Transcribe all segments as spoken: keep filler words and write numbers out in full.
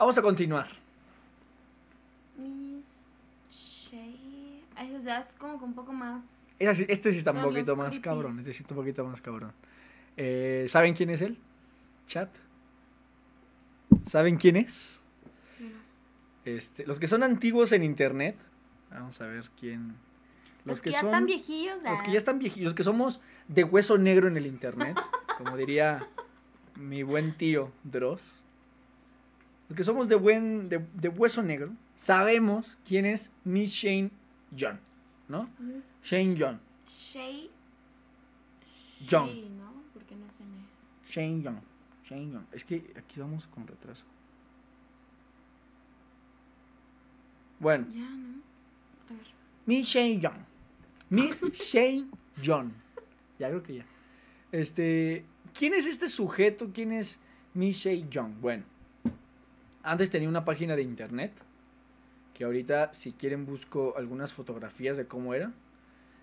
Vamos a continuar. Miss Shaye. Ay, o sea, es como que un poco más. Este, este sí está un poquito más creepies. cabrón. Este sí está un poquito más cabrón. Eh, ¿Saben quién es él? Chat. ¿Saben quién es? No. Este, los que son antiguos en internet. Vamos a ver quién. Los, los que, que ya son, están viejillos. ¿eh? Los que ya están viejillos. Los que somos de hueso negro en el internet. Como diría mi buen tío Dross. Los que somos de, buen, de, de hueso negro. Sabemos quién es Miss Shaye John. ¿No? Miss Shaye John. Shaye John. Shaye, ¿no? ¿Por qué no es en él? Shaye John. Shaye John. Es que aquí vamos con retraso. Bueno. Ya, ¿no? A ver. Miss Shaye John. Miss Shaye John. Ya creo que ya. Este, ¿quién es este sujeto? ¿Quién es Miss Shaye John? Bueno. Antes tenía una página de internet, que ahorita, si quieren, busco algunas fotografías de cómo era.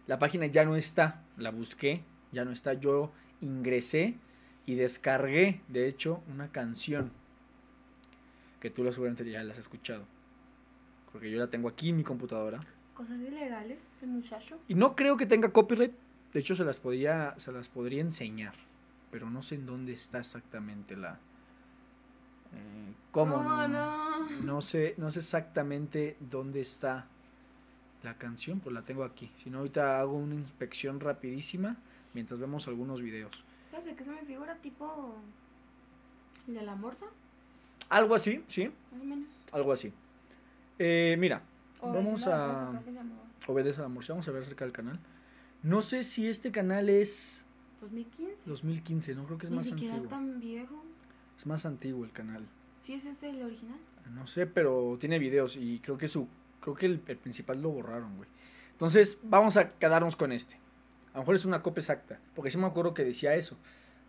La página ya no está, la busqué, ya no está. Yo ingresé y descargué, de hecho, una canción, que tú seguramente ya la has escuchado, porque yo la tengo aquí en mi computadora. Cosas ilegales, ese muchacho. Y no creo que tenga copyright, de hecho se las, podía, se las podría enseñar, pero no sé en dónde está exactamente la... Eh, ¿Cómo? No, no. No, sé, no sé exactamente dónde está la canción, pues la tengo aquí. Si no, ahorita hago una inspección rapidísima mientras vemos algunos videos. ¿Sabes qué se me figura? ¿Tipo de la morsa? Algo así, sí. Más o menos. Algo así. Eh, mira, Obedece vamos a... Obedece a la morsa. Vamos a ver acerca del canal. No sé si este canal es... ¿dos mil quince? dos mil quince, no creo que es Ni más antiguo. Ni siquiera es tan viejo. Es más antiguo el canal. ¿Sí ese es el original? No sé, pero tiene videos y creo que su creo que el, el principal lo borraron, güey. Entonces, vamos a quedarnos con este. A lo mejor es una copia exacta, porque sí me acuerdo que decía eso.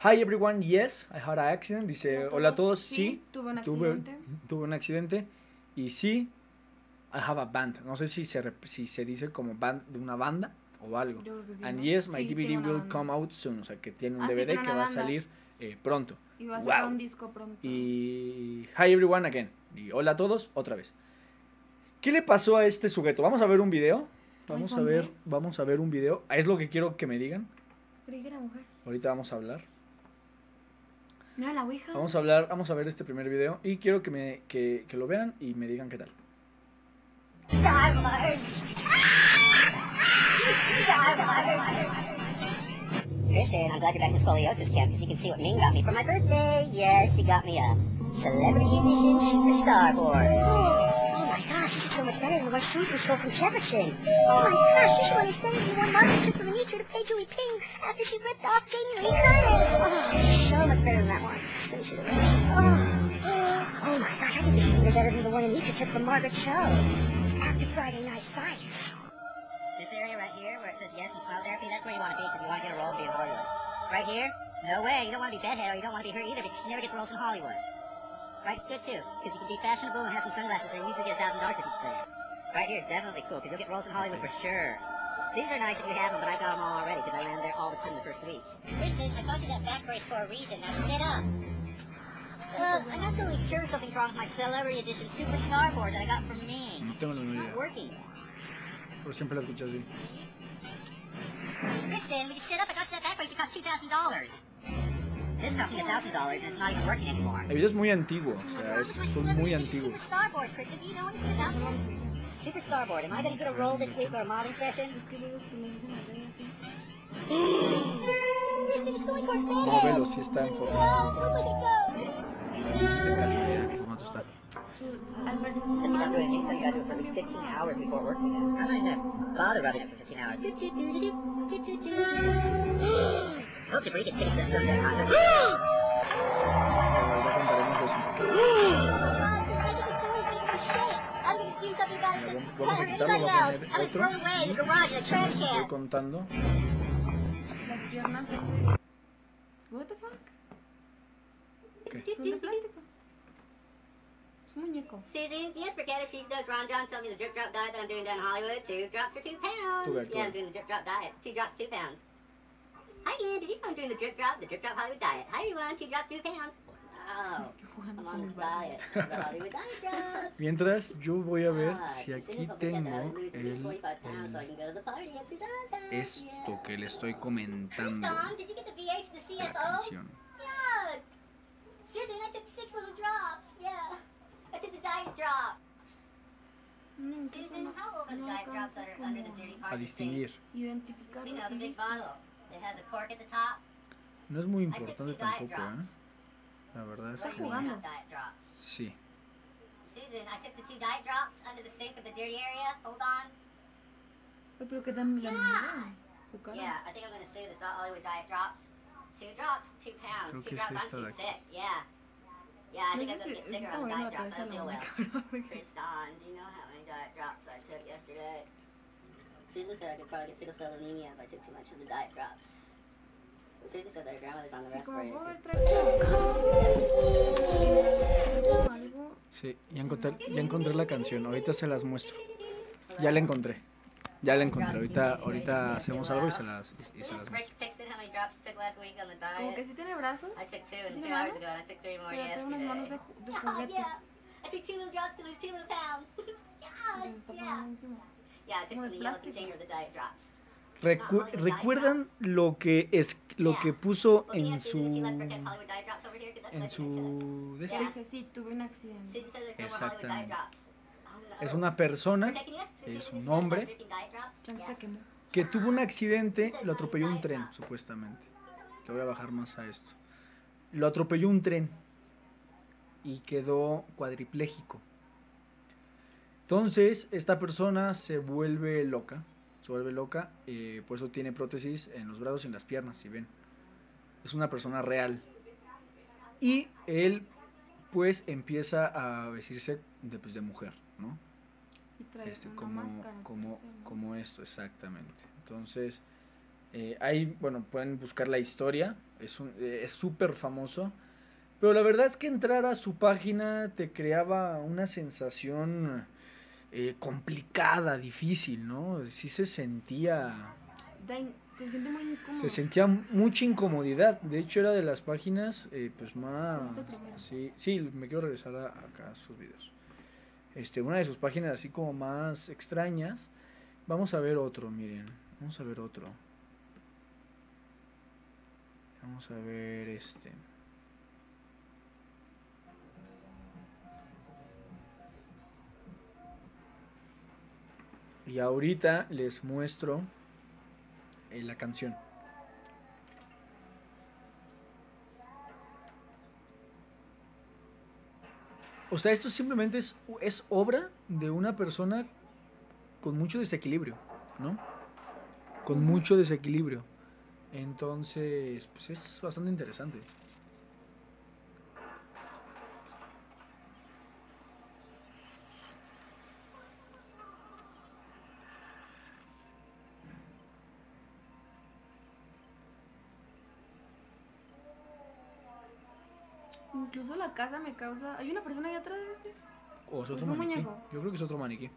Hi everyone, yes, I had an accident. Dice, hola, hola a todos, sí, sí tuve un accidente. Tuve, tuve un accidente y sí, I have a band. No sé si se, si se dice como band de una banda o algo. Yo creo que sí, And ¿no? yes, my sí, D V D will banda. come out soon. O sea, que tiene un ah, D V D sí, que va banda. a salir eh, pronto. Y va a wow. sacar un disco pronto. Y hi everyone again. Y hola a todos otra vez. ¿Qué le pasó a este sujeto? Vamos a ver un video. Vamos a ver, vamos a ver un video. Es lo que quiero que me digan. Creí que era mujer. Ahorita vamos a hablar. No, la ouija. Vamos a hablar, vamos a ver este primer video y quiero que me que, que lo vean y me digan qué tal. And I'm glad you're back in scoliosis camp because you can see what Ming got me for my birthday. Yes, he got me a celebrity superstar board. Oh my gosh, this is so much better than what shoes were sold from Jefferson. Oh my gosh, you should understand that you won Margaret took from Anitra to pay Julie Ping after she ripped off Jamie Lee Curtis. Oh, so much better than that one. Let me see the rest. Oh, oh my gosh, I think this is better than the one Anitra took from Margaret Cho after Friday Night Science. This area right here where it says yes and smile therapy, that's where you want to be because you want to get a role and be in Hollywood. Right here? No way. You don't want to be bedhead or you don't want to be her either because you never get roles in Hollywood. Right? Good too. Because you can be fashionable and have some sunglasses and you usually get a thousand dollars if you play it. Right here is definitely cool because you'll get roles in Hollywood for sure. These are nice if you have them, but I got them all already because I landed there all within the first week. Listen, I got you that back brace for a reason. Now get up. Uh, I'm not really sure something's wrong with my celebrity edition superstar board that I got from me. No tengo la menor idea. It's not working. Pero siempre la escuché así. El video es muy antiguo, o sea, es, son muy antiguos. No velo si está en formato. No sé casi idea en qué formato está. Vamos a quitarlo, voy a poner otro y les estoy contando. Las piernas son de... What the fuck? ¿Qué? Son de plástico. Muñeco. Susan, yes, forget it. She knows Ron John told me the drip drop diet that I'm doing down in Hollywood. Two drops for two pounds. Correct, yeah, correct. I'm doing the drip drop diet. Two drops, two pounds. Hi, Ian. Did you know I'm doing the drip drop? The drip drop Hollywood diet. Hi, everyone. Two drops, two pounds. Oh, I'm on Mientras yo voy a ver si aquí tengo el, el, esto que le estoy comentando, la canción. A distinguir. No es muy importante tampoco, ¿eh? La verdad es que sí. Pero que dan la misma. Creo que es esta de aquí. Yeah, I think I'm gonna get sicker on diet drops. I don't feel well. Kristen, do you know how many diet drops I took yesterday? Susan said I could probably get sickle cell anemia if I took too much of the diet drops. Susan said that her grandmother's on the respirator. Sí, ya encontré, ya encontré la canción. Ahorita se las muestro. Ya la encontré. Ya la encontré. Ahorita, ahorita hacemos algo y se las, y, y se las muestro. Como que sí tiene brazos. ¿Tiene manos? Pero tengo unas manos de, ju de juguete. Recu ¿Recuerdan lo que, es, lo que puso en su... en su... de este? Sí, tuve un accidente. Exactamente. Es una persona, es un hombre, que tuvo un accidente, lo atropelló un tren, supuestamente. Le voy a bajar más a esto. Lo atropelló un tren y quedó cuadripléjico. Entonces, esta persona se vuelve loca, se vuelve loca, eh, por eso tiene prótesis en los brazos y en las piernas, si ven. Es una persona real. Y él, pues, empieza a vestirse de, pues, de mujer, ¿no? Este, como, como, como esto, exactamente. Entonces, eh, ahí, bueno, pueden buscar la historia. Es un, eh, es súper famoso. Pero la verdad es que entrar a su página te creaba una sensación eh, complicada, difícil, ¿no? Sí se sentía... Se, siente muy incómodo. Se sentía mucha incomodidad. De hecho, era de las páginas, eh, pues, más... Sí, sí, me quiero regresar a, acá a sus videos. Este, una de sus páginas así como más extrañas. Vamos a ver otro, miren. Vamos a ver otro. Vamos a ver este. Y ahorita les muestro eh, la canción. O sea, esto simplemente es, es obra de una persona con mucho desequilibrio, ¿no? Con mucho desequilibrio. Entonces, pues es bastante interesante. Incluso la casa me causa... ¿Hay una persona ahí atrás de este? O es otro ¿O es maniquí. Muñeco? Yo creo que es otro maniquí.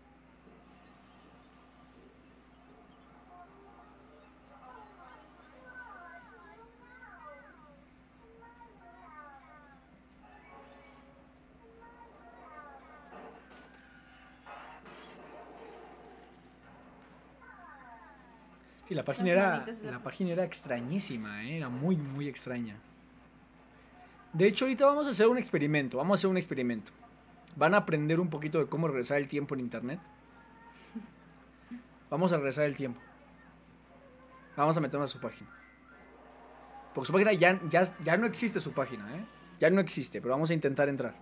Sí, la página era, la página era extrañísima, ¿eh? Era muy, muy extraña. De hecho, ahorita vamos a hacer un experimento. Vamos a hacer un experimento. Van a aprender un poquito de cómo regresar el tiempo en internet. Vamos a regresar el tiempo. Vamos a meternos a su página. Porque su página ya, ya, ya no existe su página, ¿eh? Ya no existe, pero vamos a intentar entrar.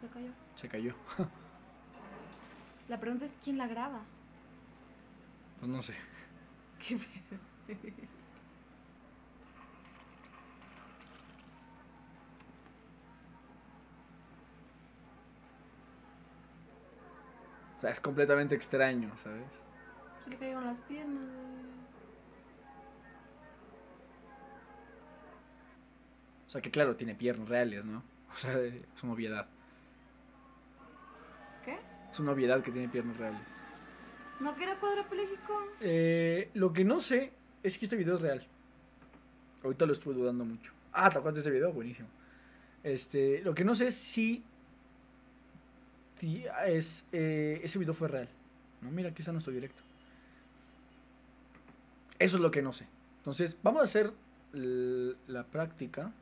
Se cayó. Se cayó. La pregunta es, ¿quién la graba? Pues no sé. ¿Qué pedo? O sea, es completamente extraño, ¿sabes? Se le cayeron las piernas, güey. O sea, que claro, tiene piernas reales, ¿no? O sea, es una obviedad. ¿Qué? Es una obviedad que tiene piernas reales. ¿No que era cuadrapléjico? Eh, lo que no sé es que este video es real. Ahorita lo estuve dudando mucho. Ah, ¿te acuerdas de ese video? Buenísimo. Este, lo que no sé es si es, eh, ese video fue real. No, mira, aquí está nuestro directo. Eso es lo que no sé. Entonces, vamos a hacer la práctica.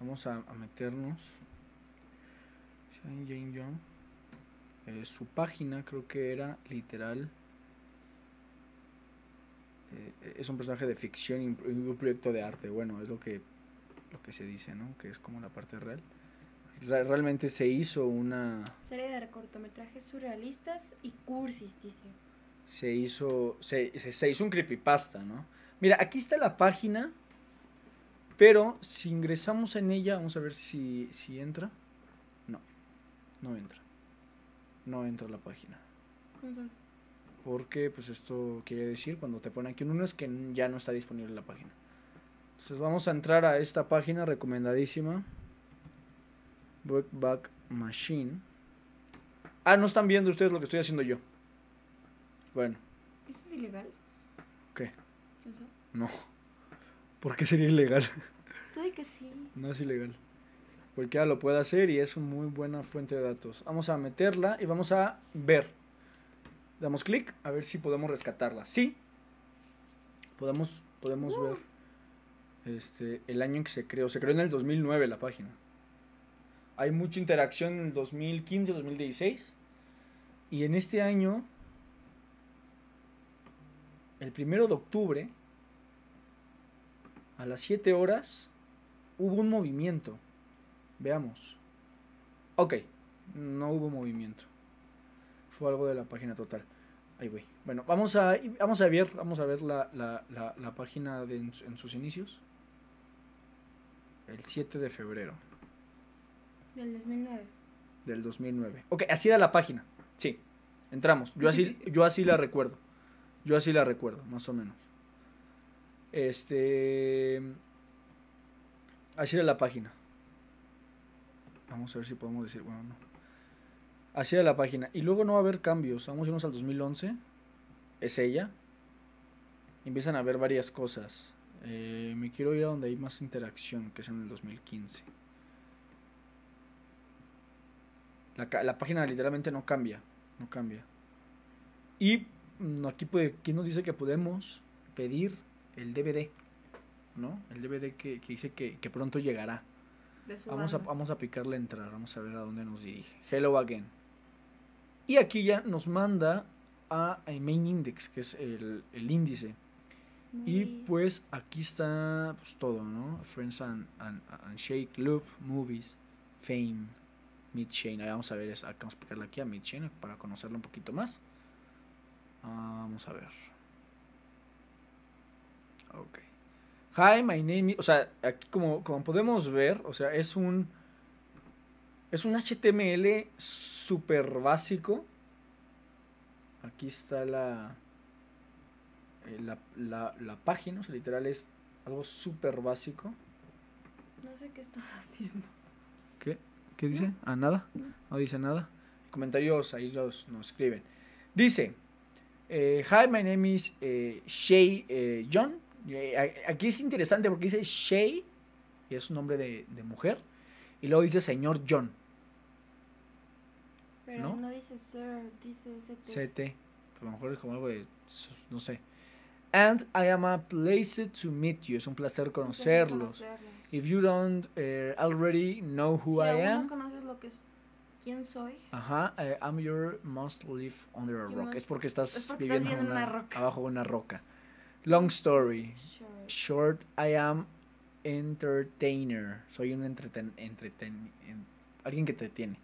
Vamos a, a meternos. Shaye Saint John. Eh, su página creo que era literal. Eh, es un personaje de ficción y un proyecto de arte. Bueno, es lo que, lo que se dice, ¿no? Que es como la parte real. Re realmente se hizo una serie de cortometrajes surrealistas y cursis, dice. Se hizo, se, se, se hizo un creepypasta, ¿no? Mira, aquí está la página, pero si ingresamos en ella, vamos a ver si, si entra. No, no entra. No entra la página. ¿Cómo estás? Porque, pues, esto quiere decir, cuando te ponen aquí un uno, es que ya no está disponible la página. Entonces, vamos a entrar a esta página recomendadísima. Wayback Machine. Ah, no están viendo ustedes lo que estoy haciendo yo. Bueno. ¿Eso es ilegal? ¿Qué? ¿Eso? No. ¿Por qué sería ilegal? Tú di que sí. No es ilegal. Cualquiera lo puede hacer y es una muy buena fuente de datos. Vamos a meterla y vamos a ver. Damos clic a ver si podemos rescatarla. Sí. Podemos, podemos uh. ver este, el año en que se creó. Se creó en el dos mil nueve la página. Hay mucha interacción en el dos mil quince, dos mil dieciséis. Y en este año, el primero de octubre, a las siete horas, hubo un movimiento. Veamos. Ok, no hubo movimiento. Fue algo de la página total. Ahí voy. Bueno, vamos a, vamos a ver, vamos a ver la, la, la, la página de, en, en sus inicios. El siete de febrero. Del dos mil nueve. Del dos mil nueve. Ok, así era la página. Sí, entramos. Yo así, yo así la recuerdo. Yo así la recuerdo, más o menos. Este... Así era la página. Vamos a ver si podemos decir... Bueno, no. Así era la página. Y luego no va a haber cambios. Vamos a irnos al dos mil once. Es ella. Empiezan a ver varias cosas. Eh, me quiero ir a donde hay más interacción, que es en el dos mil quince. La, la página literalmente no cambia, no cambia. Y aquí puede, ¿quién nos dice que podemos pedir el D V D? ¿No? El D V D que, que dice que, que pronto llegará. Vamos a, vamos a picarle a entrar, vamos a ver a dónde nos dirige. Hello again. Y aquí ya nos manda a, a Main Index, que es el, el índice. Muy y pues aquí está pues, todo, ¿no? Friends and, and, and Shake, Loop, Movies, Fame. Midchain, ahí vamos a ver, acá vamos a picarle aquí a Midchain para conocerlo un poquito más. Ah, vamos a ver. Ok. Hi, my name is... O sea, aquí como, como podemos ver, o sea, es un... Es un H T M L súper básico. Aquí está la, la, la, la página, o sea, literal es algo súper básico. No sé qué estás haciendo. ¿Qué? ¿Qué dice? No. Ah, nada. No. no dice nada. Comentarios ahí los nos escriben. Dice, eh, hi, my name is eh, Shaye eh, John. Eh, aquí es interesante porque dice Shaye, y es un nombre de, de mujer, y luego dice señor John. Pero no, no dice sir, dice C T. C T. A lo mejor es como algo de, no sé. And I am a pleasure to meet you. Es un placer conocerlos. If you don't uh, already know who si I aún am, no conoces lo que es, quién soy. Ajá, uh, I'm your must live under a rock. Must, es porque estás es porque viviendo estás una, una abajo de una roca. Long story short. short, I am entertainer. Soy un entreten, entreten en, alguien que te tiene.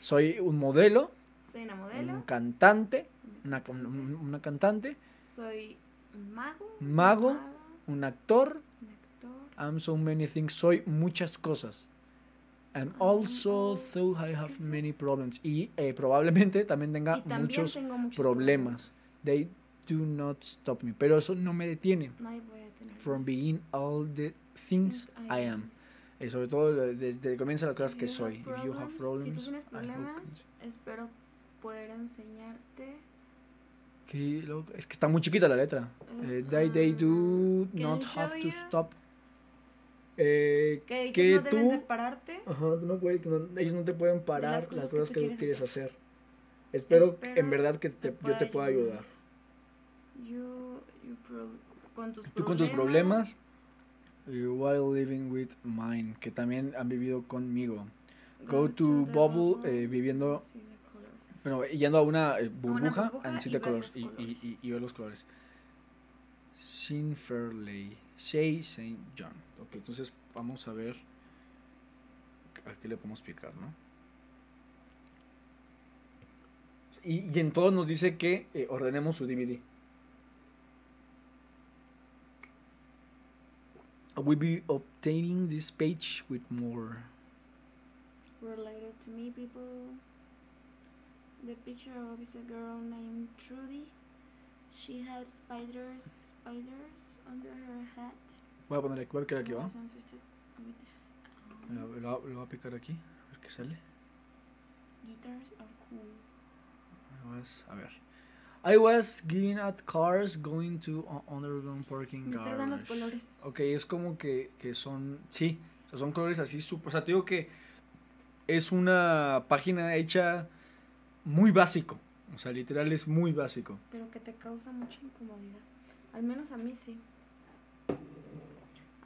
Soy un modelo. Soy una modelo. Un cantante, una, una, una cantante. Soy un mago. Mago, mago un actor. I'm so many things, soy muchas cosas. And also, though I have many problems. Y eh, probablemente también tenga también muchos, muchos problemas. problemas. They do not stop me. Pero eso no me detiene. No me voy a detener. From being all the things I am. y sobre todo desde el comienzo de las cosas que soy. If you have problems, si tú tienes problemas, espero poder enseñarte. Qué loco. Es que está muy chiquita la letra. Uh, eh, they, they do not have to stop. Eh, que, que no tú debes de pararte. Ajá, no puede, que no, ellos no te pueden parar las cosas, las cosas que, que tú quieres hacer. hacer. Espero, Espero en verdad que te, te yo te pueda ayudar. You, you pro, con tus tú con tus problemas. While living with mine, que también han vivido conmigo. Go, Go to, to bubble, bubble eh, viviendo... Bueno, yendo a una eh, burbuja, burbuja and see the colors, y, colores. Y, y, y ver los colores. Sincerely, Shaye Saint John. Ok, entonces vamos a ver a qué le podemos picar, ¿no? Y, y en todo nos dice que eh, ordenemos su D V D. We'll be obtaining this page with more. Related to me, people. The picture of is a girl named Trudy. She had spiders, spiders under her hat. Voy a poner aquí, voy a picar aquí, ¿va? Lo, lo, lo voy a picar aquí, a ver qué sale. Guitars are cool. I was, a ver. I was giving out cars going to underground parking garage. Dan los colores. Ok, es como que, que son, sí, o sea, son colores así super, o sea, te digo que es una página hecha... muy básico, o sea, literal es muy básico. Pero que te causa mucha incomodidad, al menos a mí sí.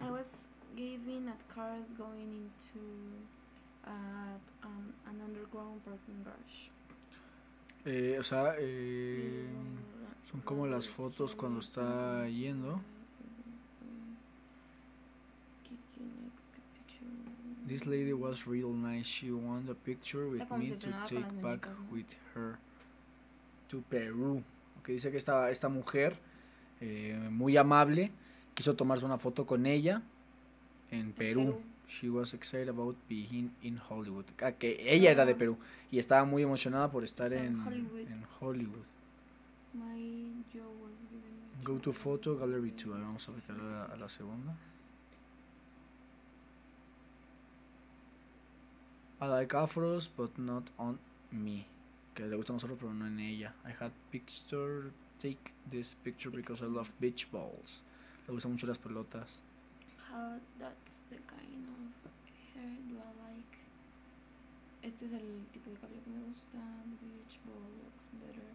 I was giving at cars going into at, um, an underground parking garage. Eh, o sea, eh, son como las fotos cuando está yendo. This lady was real nice. She wanted a picture with me to take back with her to Peru. Okay, dice que esta, esta mujer eh, muy amable quiso tomarse una foto con ella en Perú. Perú. She was excited about being in Hollywood. Ah, que ella era de Perú y estaba muy emocionada por estar en Hollywood. En Hollywood. My Joe was given Go to photo gallery two. A ver, vamos a aplicar a, a la segunda. I like afros, but not on me. Que le gustan los afros, pero no en ella. I had picture, take this picture because I love beach balls. Le gustan mucho las pelotas. How, that's the kind of hair do I like. Este es el tipo de cabello que me gusta. The beach ball looks better.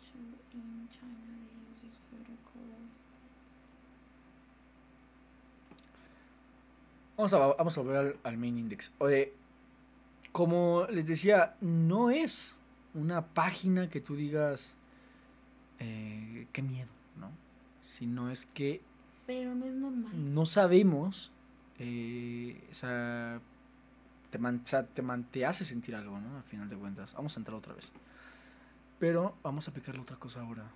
Too in China they use this for the colors. Vamos a, vamos a volver al, al main index. Oye, como les decía, no es una página que tú digas eh, qué miedo, ¿no? Sino es que... Pero no es normal. No sabemos, eh, o sea, te, man, o sea te, man, te hace sentir algo, ¿no? Al final de cuentas. Vamos a entrar otra vez. Pero vamos a picarle otra cosa ahora.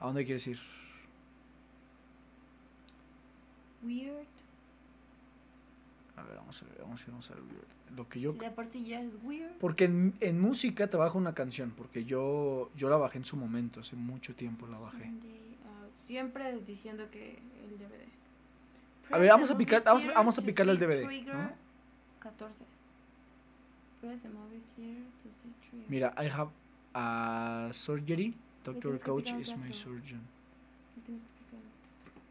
¿A dónde quieres ir? Weird. A ver, vamos a ver, vamos a ver, vamos a ver. Lo que yo... Si la parte ya es weird. Porque en, en música te bajo una canción, porque yo, yo la bajé en su momento, hace mucho tiempo la bajé. Sunday, uh, siempre diciendo que el D V D. Press a ver, vamos a picar, vamos, vamos a picarle al D V D. Trigger, ¿no? catorce. Press the movie theater to see trigger. Mira, I have a surgery. Doctor Coach is my surgeon.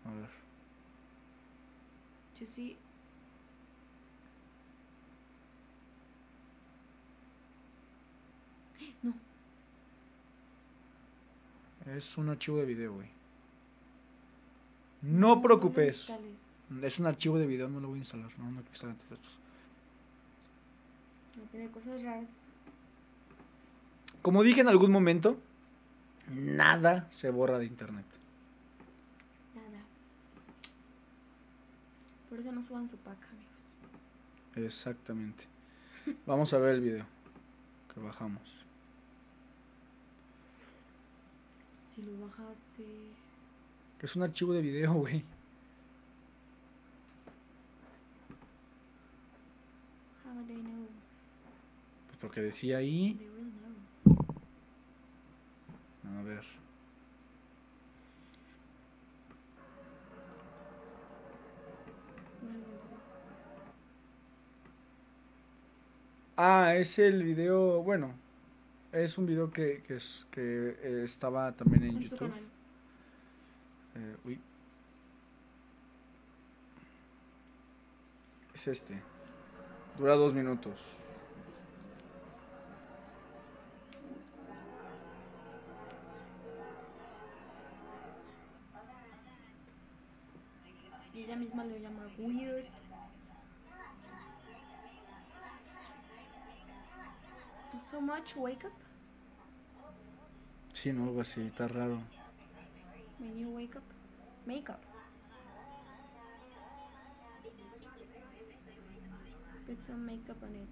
A ver. To see... No. Es un archivo de video, güey. No, no preocupes. No es un archivo de video, no lo voy a instalar. No, no, no, no tiene cosas raras. Como dije en algún momento, nada se borra de internet. Nada. Por eso no suban su pack, amigos. Exactamente. Vamos a ver el video que bajamos. Si lo bajaste... Es un archivo de video, güey. How would they know? Pues porque decía ahí... They will know. A ver... Ah, es el video, bueno, es un video que, que, es, que eh, estaba también en, en YouTube. Eh, uy. Es este. Dura dos minutos. Y ella misma lo llama weird. So much wake up. Sí, no, algo así, está raro. When you wake up, make up. Put some makeup on it.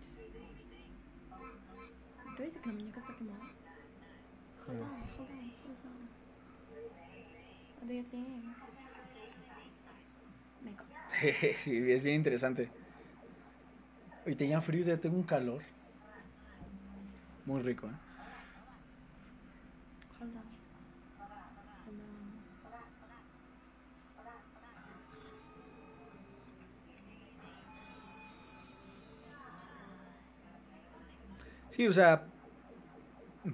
¿Te dice que la muñeca está quemada? Hold on, hold on, hold on. What do you think? Makeup. Sí, es bien interesante. Hoy tenía frío, ya tengo un calor. Muy rico, ¿eh? Hold on. Hold on. Sí, o sea,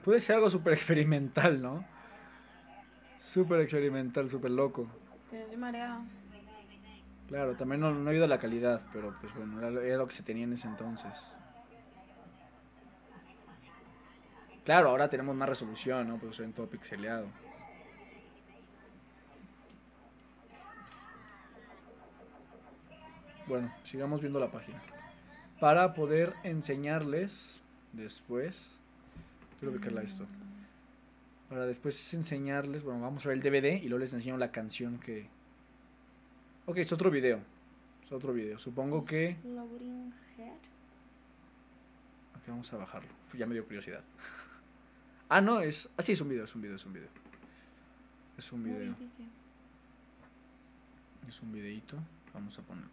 puede ser algo súper experimental, ¿no? Súper experimental, súper loco. Pero yo marea. Claro, también no, no he ido a la calidad, pero pues bueno, era, era lo que se tenía en ese entonces. Claro, ahora tenemos más resolución, ¿no? Pues se ven todo pixeleado. Bueno, sigamos viendo la página. Para poder enseñarles después... Quiero ubicarla esto. Para después enseñarles... Bueno, vamos a ver el D V D y luego les enseño la canción que... Ok, es otro video. Es otro video. Supongo que... Ok, vamos a bajarlo. Ya me dio curiosidad. Ah, no, es... Ah, sí, es un video, es un video, es un video. Es un video. Es un videito. Vamos a ponerlo.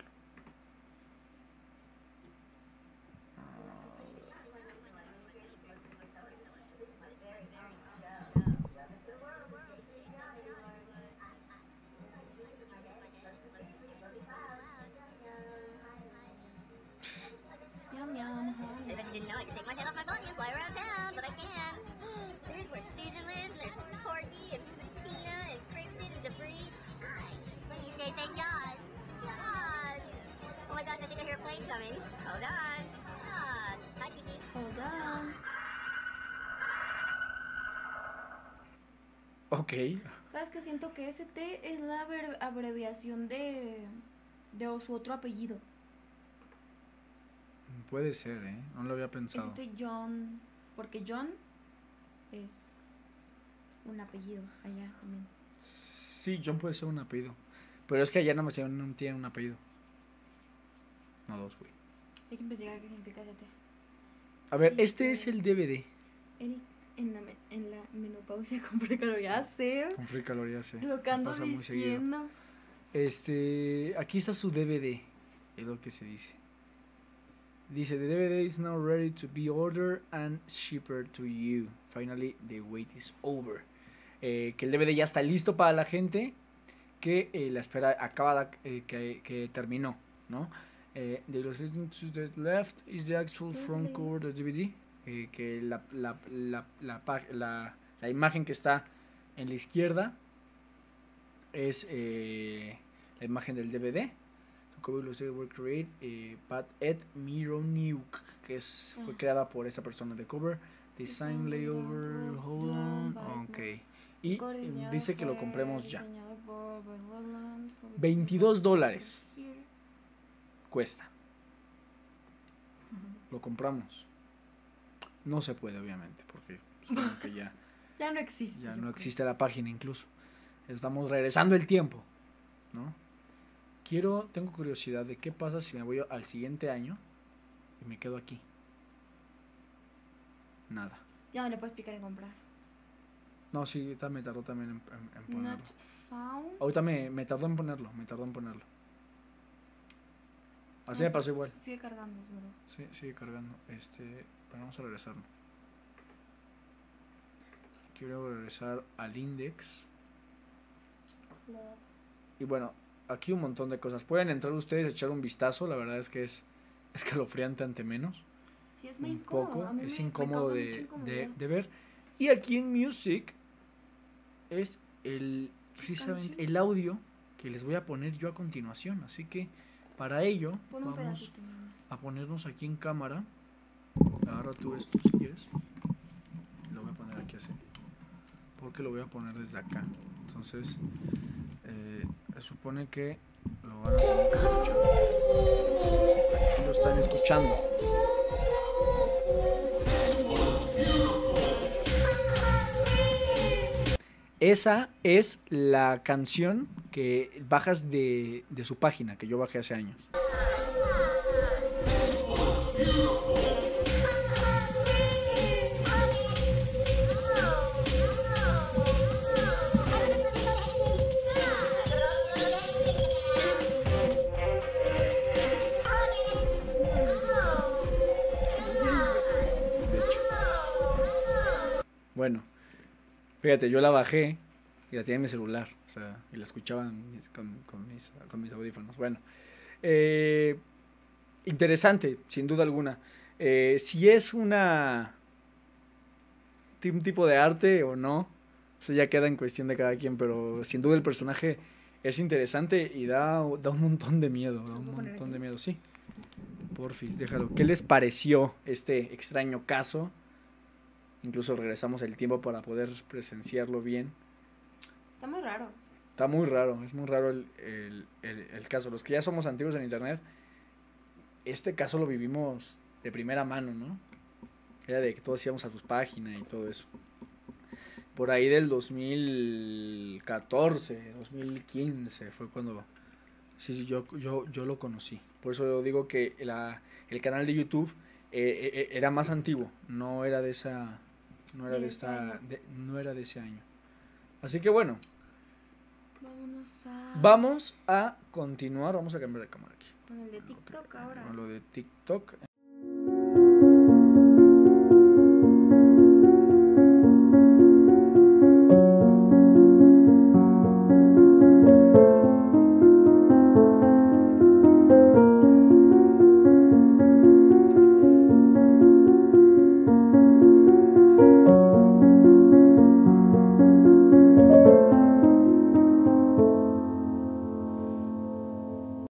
Ok. ¿Sabes qué? Siento que ese T es la abreviación de, de su otro apellido. Puede ser, ¿eh? No lo había pensado. Este John, porque John es un apellido allá también. Sí, John puede ser un apellido. Pero es que allá nada más no tiene un apellido. No, dos, güey. Hay que investigar qué significa ese T. A ver, este es el D V D. Eric. En la, me, en la menopausia con precaloría C. Con precaloría C. Lo canta muy seguido. Este, aquí está su D V D, es lo que se dice. Dice, the D V D is now ready to be ordered and shipped to you. Finally, the wait is over. Eh, que el D V D ya está listo para la gente, que eh, la espera acabada, eh, que, que terminó, ¿no? Eh, the illustration to the left is the actual front cover of the D V D. Eh, que la, la, la, la, la, la imagen que está en la izquierda es eh, la imagen del D V D. Eh, Pat Ed Mironiuk, que es, fue creada por esa persona de cover. Design layover, hold on. Ok. Y dice que lo compremos ya. veintidós dólares cuesta. Lo compramos. No se puede, obviamente, porque supongo que ya... ya no existe. Ya no existe la página, incluso. Estamos regresando el tiempo, ¿no? Quiero... Tengo curiosidad de qué pasa si me voy al siguiente año y me quedo aquí. Nada. Ya me lo puedes picar en comprar. No, sí, me tardó también en, en, en ponerlo. Not found. Ahorita me, me tardó en ponerlo, me tardó en ponerlo. Así no, me pasó igual. Sigue cargando, es verdad. Sí, sigue cargando. Este... Pero vamos a regresarnos. Quiero regresar al index. Y bueno, aquí un montón de cosas. Pueden entrar ustedes, echar un vistazo. La verdad es que es escalofriante ante menos. Sí, es muy un incómodo. Poco, es incómodo de, de, de ver. Y aquí en Music es el, precisamente el audio que les voy a poner yo a continuación. Así que para ello vamos a ponernos aquí en cámara. Agarra tú esto si quieres. Lo voy a poner aquí así, porque lo voy a poner desde acá. Entonces, eh, se supone que lo van a estar escuchando. Sí, lo están escuchando. Esa es la canción que bajas de, de su página, que yo bajé hace años. Bueno, fíjate, yo la bajé y la tenía en mi celular, o sea, y la escuchaba mis, con, con, mis, con mis audífonos. Bueno, eh, interesante, sin duda alguna. Eh, si es una un tipo de arte o no, eso ya queda en cuestión de cada quien, pero sin duda el personaje es interesante y da, da un montón de miedo, da un montón de miedo, sí. Porfis, déjalo. ¿Qué les pareció este extraño caso? Incluso regresamos el tiempo para poder presenciarlo bien. Está muy raro. Está muy raro, es muy raro el, el, el, el caso. Los que ya somos antiguos en internet, este caso lo vivimos de primera mano, ¿no? Era de que todos íbamos a sus páginas y todo eso. Por ahí del dos mil catorce, dos mil quince fue cuando... Sí, sí, yo, yo, yo lo conocí. Por eso yo digo que la, el canal de YouTube eh, eh, era más antiguo, no era de esa... No era de esta, de, no era de ese año. Así que bueno. Vámonos a... Vamos a continuar. Vamos a cambiar de cámara aquí. Con el de TikTok ahora. Con lo de TikTok.